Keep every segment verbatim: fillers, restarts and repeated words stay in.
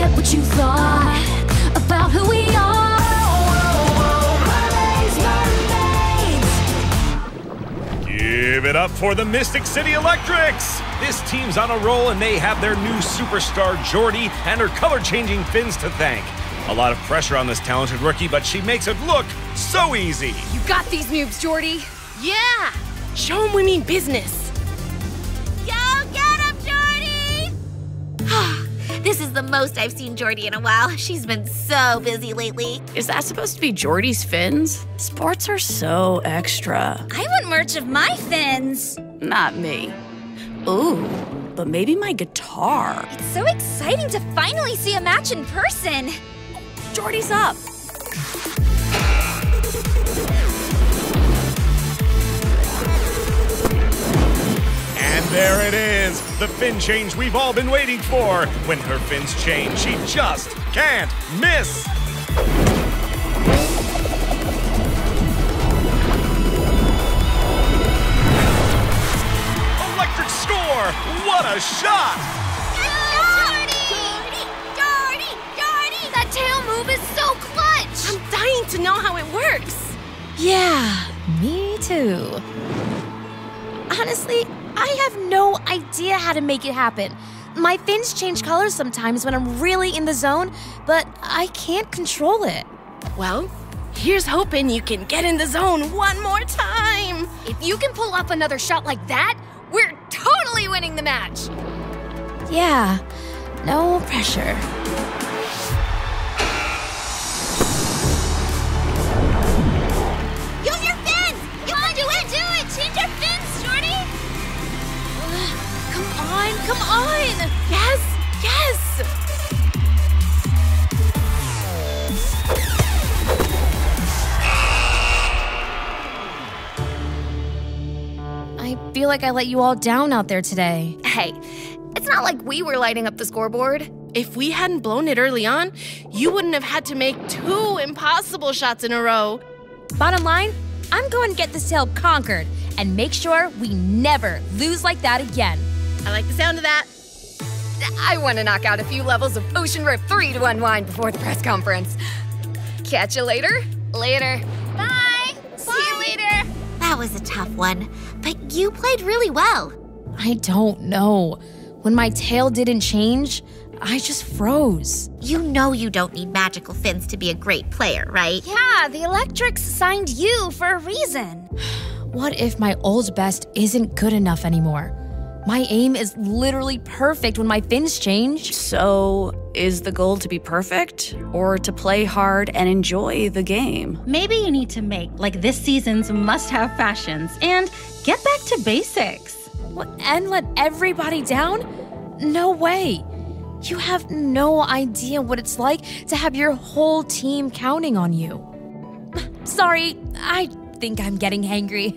get what you thought about who we are. Give it up for the Mystic City Electrics! This team's on a roll and they have their new superstar Jordie and her color-changing fins to thank. A lot of pressure on this talented rookie, but she makes it look so easy. You got these moves, Jordie. Yeah! Show them we mean business. Go get 'em, Jordie! This is the most I've seen Jordie in a while. She's been so busy lately. Is that supposed to be Jordie's fins? Sports are so extra. I want merch of my fins. Not me. Ooh, but maybe my guitar. It's so exciting to finally see a match in person. Jordie's up. And there it is, the fin change we've all been waiting for. When her fins change, she just can't miss. Electric score! What a shot! Jordie! Jordie! Jordie! That tail move is so clutch! I'm dying to know how it works. Yeah, me too. Honestly, I have no idea how to make it happen. My fins change colors sometimes when I'm really in the zone, but I can't control it. Well, here's hoping you can get in the zone one more time. If you can pull off another shot like that, we're totally winning the match. Yeah, no pressure. Use your fins! You can do it! Do it! Change your fins, Jordie! Come on, come on! Yes, yes! I feel like I let you all down out there today. Hey, it's not like we were lighting up the scoreboard. If we hadn't blown it early on, you wouldn't have had to make two impossible shots in a row. Bottom line, I'm going to get this tail conquered and make sure we never lose like that again. I like the sound of that. I want to knock out a few levels of Ocean Rift three to unwind before the press conference. Catch you later. Later. Bye. Bye. See you later. That was a tough one, but you played really well. I don't know. When my tail didn't change, I just froze. You know you don't need magical fins to be a great player, right? Yeah, the Electrics signed you for a reason. What if my old best isn't good enough anymore? My aim is literally perfect when my fins change. So, is the goal to be perfect or to play hard and enjoy the game? Maybe you need to make like this season's must-have fashions and get back to basics. What, and let everybody down? No way. You have no idea what it's like to have your whole team counting on you. Sorry, I think I'm getting hangry.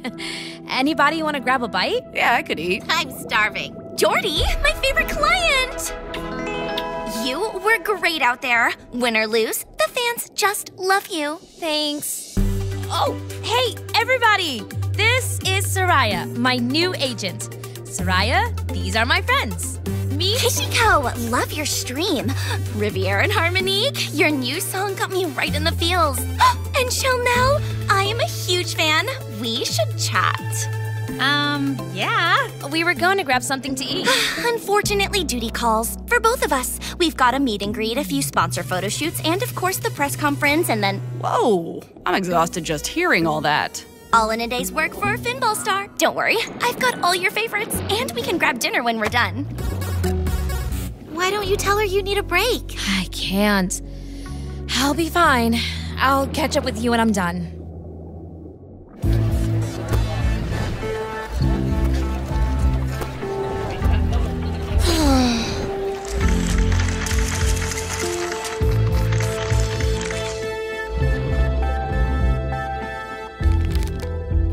Anybody want to grab a bite? Yeah, I could eat. I'm starving. Jordie, my favorite client! You were great out there. Win or lose, the fans just love you. Thanks. Oh, hey, everybody! This is Saraya, my new agent. Saraya, these are my friends. Me, Kishiko, love your stream. Riviera and Harmonique, your new song got me right in the feels. And Shellnelle, I am a huge fan. We should chat. Um, yeah. We were going to grab something to eat. Unfortunately, duty calls. For both of us, we've got a meet and greet, a few sponsor photo shoots, and of course the press conference, and then... Whoa, I'm exhausted just hearing all that. All in a day's work for a Finball star. Don't worry, I've got all your favorites, and we can grab dinner when we're done. Why don't you tell her you need a break? I can't. I'll be fine. I'll catch up with you when I'm done.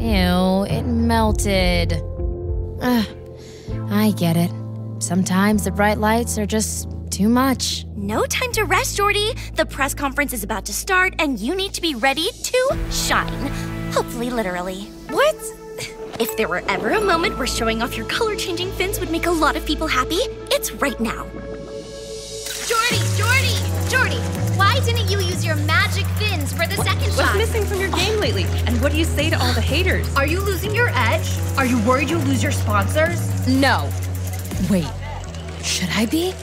Ew, it melted. Ugh, I get it. Sometimes the bright lights are just too much. No time to rest, Jordie. The press conference is about to start, and you need to be ready to shine. Hopefully, literally. What? If there were ever a moment where showing off your color-changing fins would make a lot of people happy, it's right now. Jordie! Jordie! Fins for the what, second what's shot. What's missing from your game lately? And what do you say to all the haters? Are you losing your edge? Are you worried you'll lose your sponsors? No. Wait, should I be?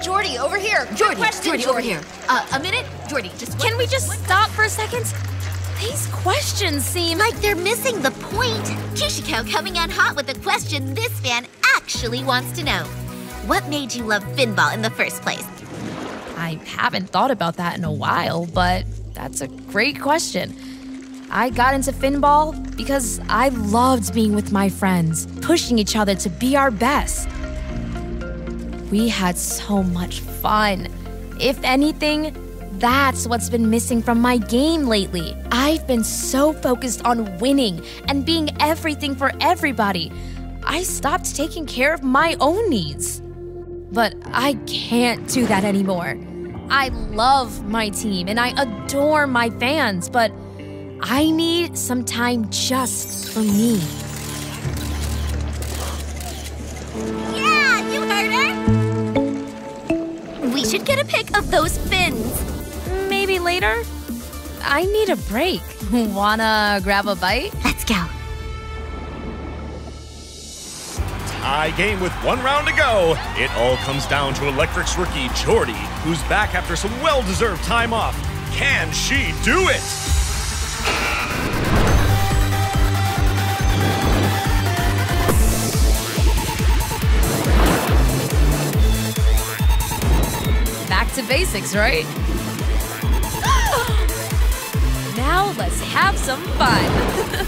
Jordie, over here. Jordie, question, Jordie, Jordie, over here. Uh, a minute? Jordie, just... Can what, we just stop for a second? These questions seem... like they're missing the point. Kishiko coming on hot with a question this fan actually wants to know. What made you love Finball in the first place? I haven't thought about that in a while, but that's a great question. I got into Finball because I loved being with my friends, pushing each other to be our best. We had so much fun. If anything, that's what's been missing from my game lately. I've been so focused on winning and being everything for everybody. I stopped taking care of my own needs. But I can't do that anymore. I love my team and I adore my fans, but I need some time just for me. We should get a pic of those fins. Maybe later? I need a break. Wanna grab a bite? Let's go. Tie game with one round to go. It all comes down to Electrics rookie Jordie, who's back after some well-deserved time off. Can she do it? To basics, right? Now let's have some fun. Woo-hoo!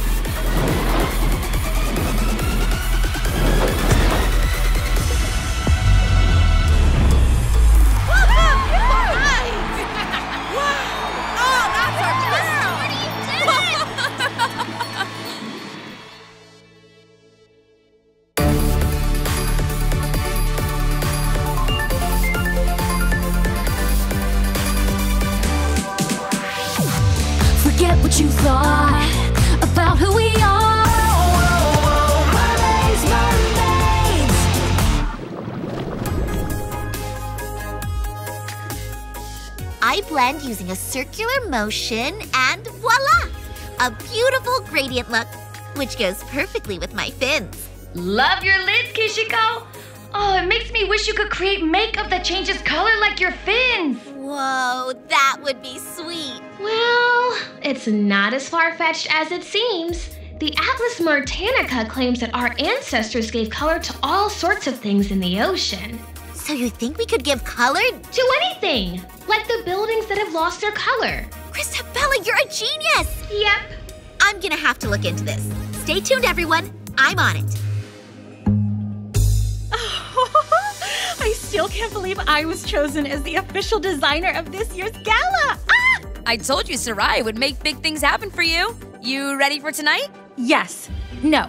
Right! Wow! Oh, that's our girl! What are you doing? What you thought about who we are? Oh, oh, oh, mermaids, mermaids. I blend using a circular motion, and voila! A beautiful gradient look, which goes perfectly with my fins. Love your lids, Kishiko! Oh, it makes me wish you could create makeup that changes color like your fins! Whoa, that would be sweet. Well, it's not as far-fetched as it seems. The Atlas Martanica claims that our ancestors gave color to all sorts of things in the ocean. So you think we could give color? To anything! Like the buildings that have lost their color. Christabella, you're a genius! Yep. I'm gonna have to look into this. Stay tuned, everyone. I'm on it. I still can't believe I was chosen as the official designer of this year's gala! Ah! I told you Saraya would make big things happen for you. You ready for tonight? Yes. No.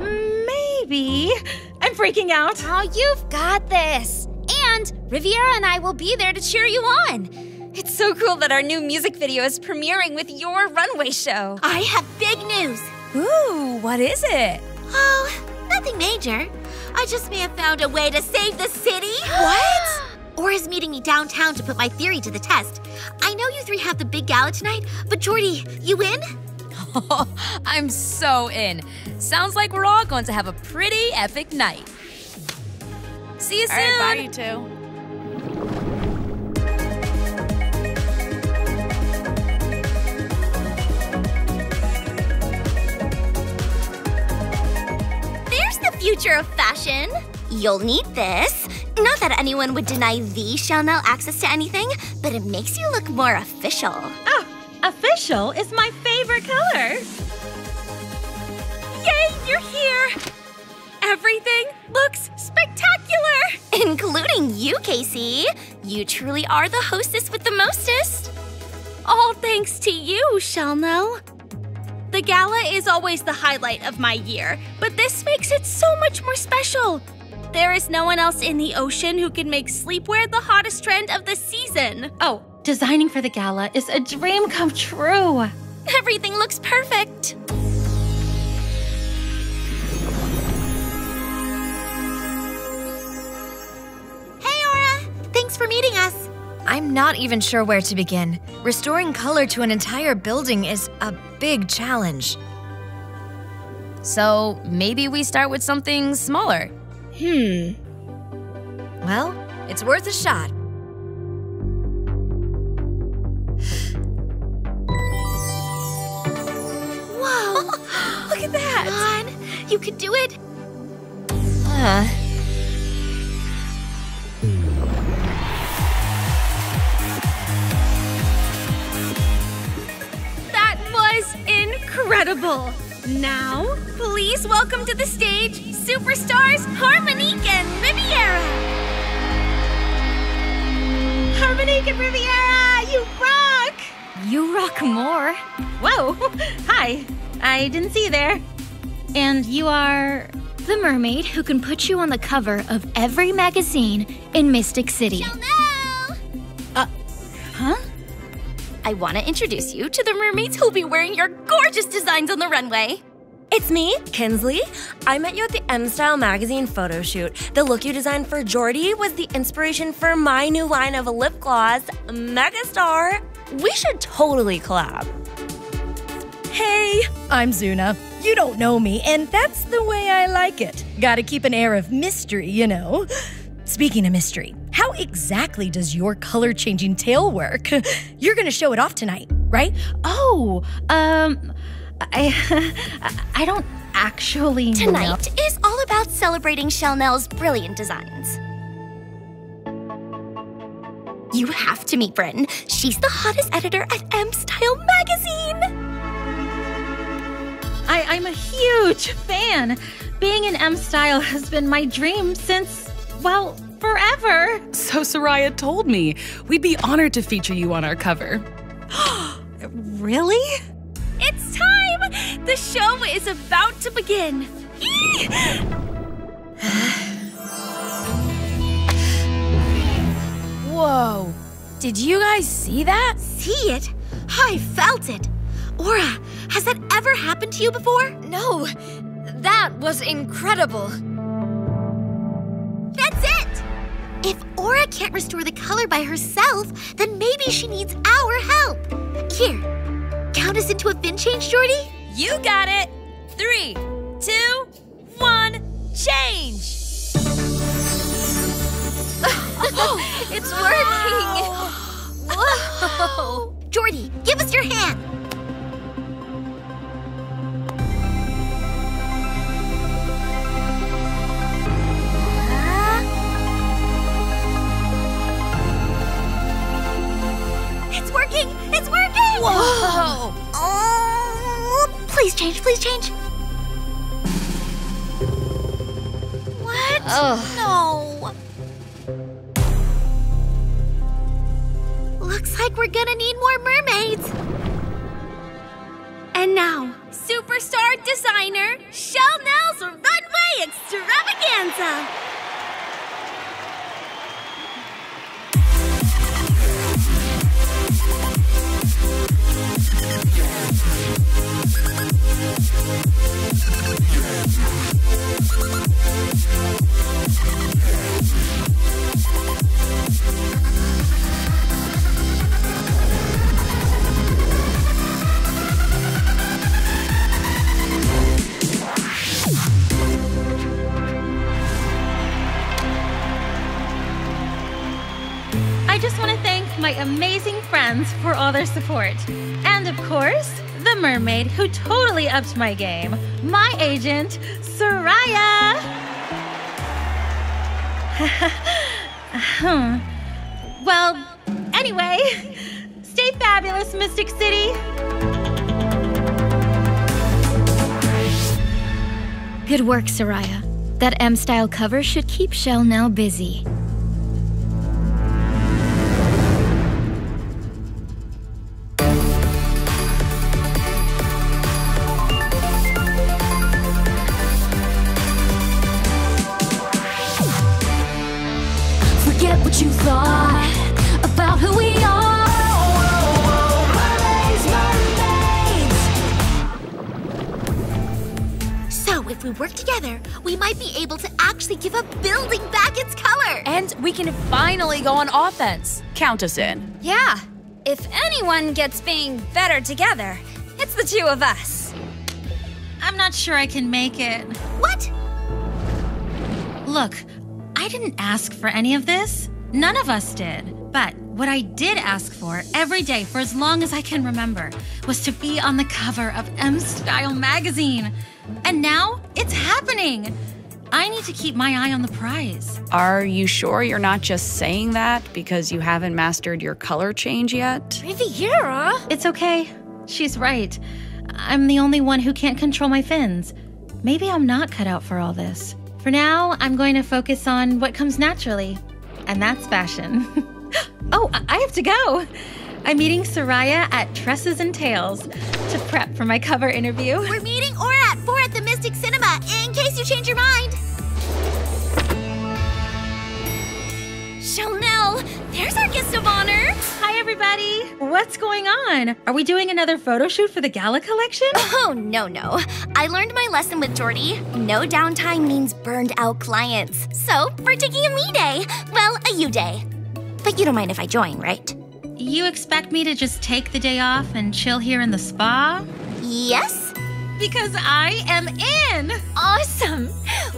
Maybe. I'm freaking out. Oh, you've got this. And Riviera and I will be there to cheer you on. It's so cool that our new music video is premiering with your runway show. I have big news. Ooh, what is it? Oh, nothing major. I just may have found a way to save the city. What? Orra's meeting me downtown to put my theory to the test. I know you three have the big gala tonight, but Jordie, you in? Oh, I'm so in. Sounds like we're all going to have a pretty epic night. See you all soon. All right, bye, you two. Future of fashion. You'll need this. Not that anyone would deny the Shellnelle access to anything, but it makes you look more official. Oh, official is my favorite color. Yay, you're here. Everything looks spectacular. Including you, Casey. You truly are the hostess with the mostest. All thanks to you, Shellnelle. The gala is always the highlight of my year, but this makes it so much more special. There is no one else in the ocean who can make sleepwear the hottest trend of the season. Oh, designing for the gala is a dream come true. Everything looks perfect. Hey, Orra. Thanks for meeting us. I'm not even sure where to begin. Restoring color to an entire building is a big challenge. So maybe we start with something smaller. Hmm. Well, it's worth a shot. Whoa! Look at that! Come on! You can do it! Huh. That was incredible! Now, please welcome to the stage superstars Harmonique and Riviera! Harmonique and Riviera, you rock! You rock more. Whoa! Hi! I didn't see you there. And you are... the mermaid who can put you on the cover of every magazine in Mystic City. Shellnelle! Uh, huh? I want to introduce you to the mermaids who'll be wearing your gorgeous designs on the runway. It's me, Kinsley. I met you at the M-Style magazine photo shoot. The look you designed for Jordie was the inspiration for my new line of lip gloss, Mega Star. We should totally collab. Hey, I'm Zuna. You don't know me, and that's the way I like it. Gotta keep an air of mystery, you know. Speaking of mystery, how exactly does your color-changing tail work? You're gonna show it off tonight, right? Oh, um, I, I don't actually know. Tonight is all about celebrating Shellnelle's brilliant designs. You have to meet Brynn. She's the hottest editor at M-Style magazine. I, I'm a huge fan. Being in M-Style has been my dream since, well, forever. So Saraya told me. We'd be honored to feature you on our cover. Really? It's time! The show is about to begin. Whoa. Did you guys see that? See it? I felt it. Orra, has that ever happened to you before? No, that was incredible. That's it! If Orra can't restore the color by herself, then maybe she needs our help. Here, count us into a fin change, Jordie. You got it. Three, two, one, change! It's working! Whoa! Jordie, give us your hand. It's working! It's working! Whoa! Oh! Please change, please change. What? Oh. No. Looks like we're gonna need more mermaids. And now, superstar designer Shellnelle's runway extravaganza. I just want to thank my amazing friends for all their support. And of course, the mermaid who totally upped my game, my agent, Saraya! Well, anyway, stay fabulous, Mystic City! Good work, Saraya. That M-Style cover should keep Shellnelle busy. we work together, we might be able to actually give a building back its color. And we can finally go on offense. Count us in. Yeah. If anyone gets being better together, it's the two of us. I'm not sure I can make it. What? Look, I didn't ask for any of this. None of us did. But what I did ask for every day for as long as I can remember was to be on the cover of M-Style magazine. And now it's happening. I need to keep my eye on the prize. Are you sure you're not just saying that because you haven't mastered your color change yet? Riviera? It's okay. She's right. I'm the only one who can't control my fins. Maybe I'm not cut out for all this. For now, I'm going to focus on what comes naturally, and that's fashion. Oh, I have to go. I'm meeting Saraya at Tresses and Tails to prep for my cover interview. We're meeting Orra at four at the Mystic Cinema, in case you change your mind. Shellnelle, there's our guest of honor. Hi, everybody. What's going on? Are we doing another photo shoot for the gala collection? Oh, no, no. I learned my lesson with Jordie. No downtime means burned out clients. So we're taking a me day. Well, a you day. But you don't mind if I join, right? You expect me to just take the day off and chill here in the spa? Yes. Because I am in! Awesome!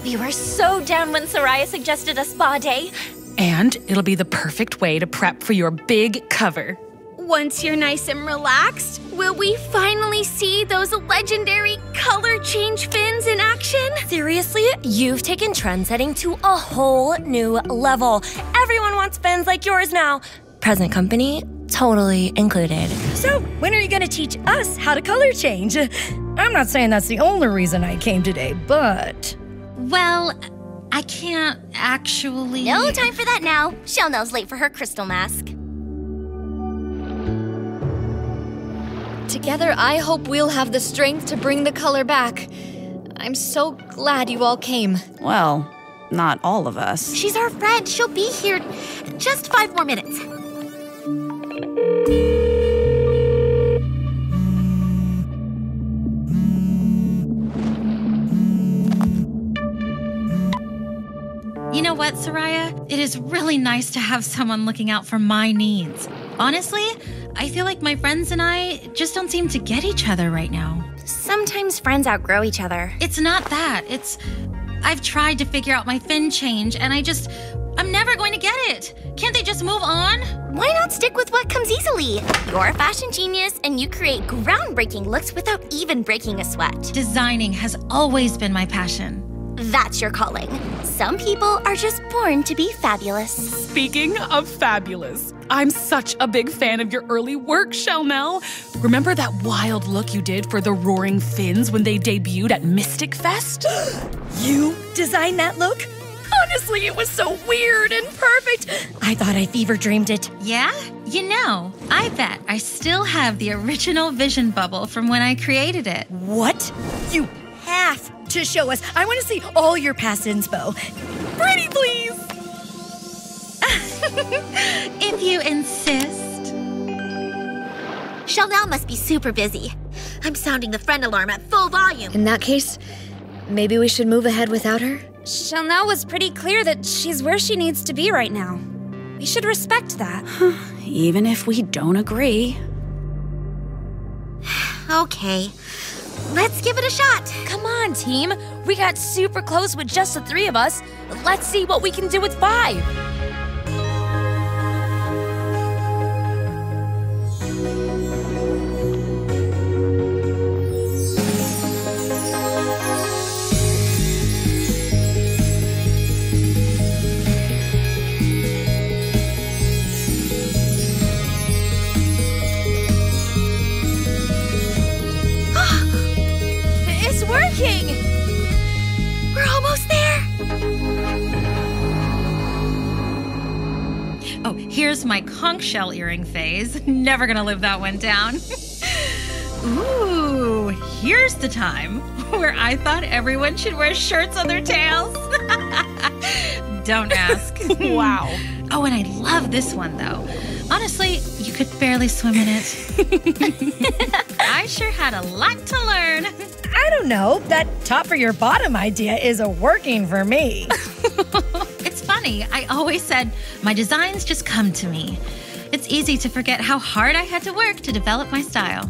We were so down when Saraya suggested a spa day. And it'll be the perfect way to prep for your big cover. Once you're nice and relaxed, will we finally see those legendary color change fins in action? Seriously, you've taken trendsetting to a whole new level. Everyone wants fins like yours now. Present company totally included. So, when are you going to teach us how to color change? I'm not saying that's the only reason I came today, but... Well... I can't actually... No time for that now. Shellnelle's late for her crystal mask. Together, I hope we'll have the strength to bring the color back. I'm so glad you all came. Well, not all of us. She's our friend. She'll be here just five more minutes. You know what, Saraya? It is really nice to have someone looking out for my needs. Honestly, I feel like my friends and I just don't seem to get each other right now. Sometimes friends outgrow each other. It's not that. It's... I've tried to figure out my fin change, and I just... I'm never going to get it. Can't they just move on? Why not stick with what comes easily? You're a fashion genius, and you create groundbreaking looks without even breaking a sweat. Designing has always been my passion. That's your calling. Some people are just born to be fabulous. Speaking of fabulous, I'm such a big fan of your early work, Shellnelle. Remember that wild look you did for the Roaring Fins when they debuted at Mystic Fest? You designed that look? Honestly, it was so weird and perfect. I thought I fever dreamed it. Yeah? You know, I bet I still have the original vision bubble from when I created it. What? You have to show us. I want to see all your past inspo. Pretty please. If you insist. Shellnelle must be super busy. I'm sounding the friend alarm at full volume. In that case, maybe we should move ahead without her? Shellnelle was pretty clear that she's where she needs to be right now. We should respect that. Even if we don't agree. Okay. Let's give it a shot. Come on, team. We got super close with just the three of us. Let's see what we can do with five. Here's my conch shell earring phase. Never gonna live that one down. Ooh, here's the time where I thought everyone should wear shirts on their tails. Don't ask. Wow. Oh, and I love this one, though. Honestly, you could barely swim in it. I I sure had a lot to learn. I don't know. That top for your bottom idea is working for me. It's funny. I always said, my designs just come to me. It's easy to forget how hard I had to work to develop my style.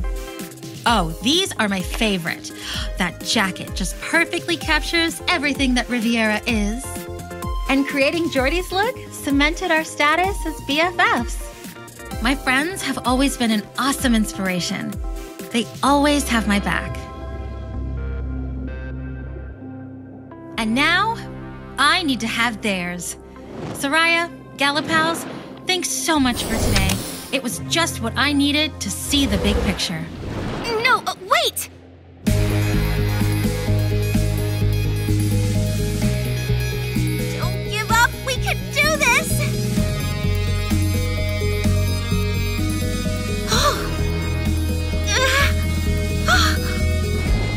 Oh, these are my favorite. That jacket just perfectly captures everything that Riviera is. And creating Jordie's look cemented our status as B F Fs. My friends have always been an awesome inspiration. They always have my back. And now, I need to have theirs. Saraya, Galapals, thanks so much for today. It was just what I needed to see the big picture. No, uh, wait! Don't give up, we can do this!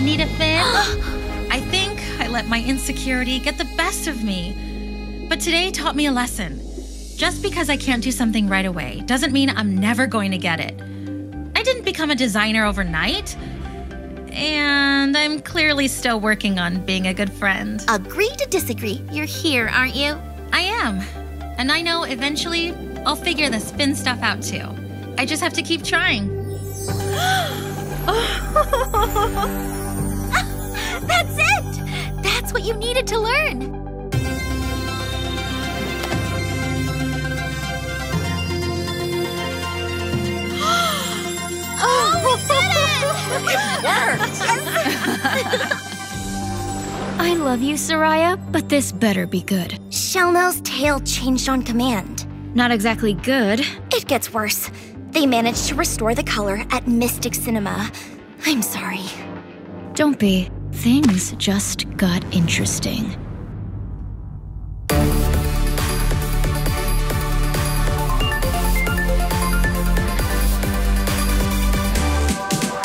Need a fan? I think I let my insecurity get the best of me. But today taught me a lesson. Just because I can't do something right away doesn't mean I'm never going to get it. I didn't become a designer overnight, and I'm clearly still working on being a good friend. Agree to disagree. You're here, aren't you? I am, and I know eventually I'll figure this fin stuff out too. I just have to keep trying. That's it! That's what you needed to learn. We did it! It worked! Yes. I love you, Saraya, but this better be good. Shellnelle's tail changed on command. Not exactly good. It gets worse. They managed to restore the color at Mystic Cinema. I'm sorry. Don't be. Things just got interesting.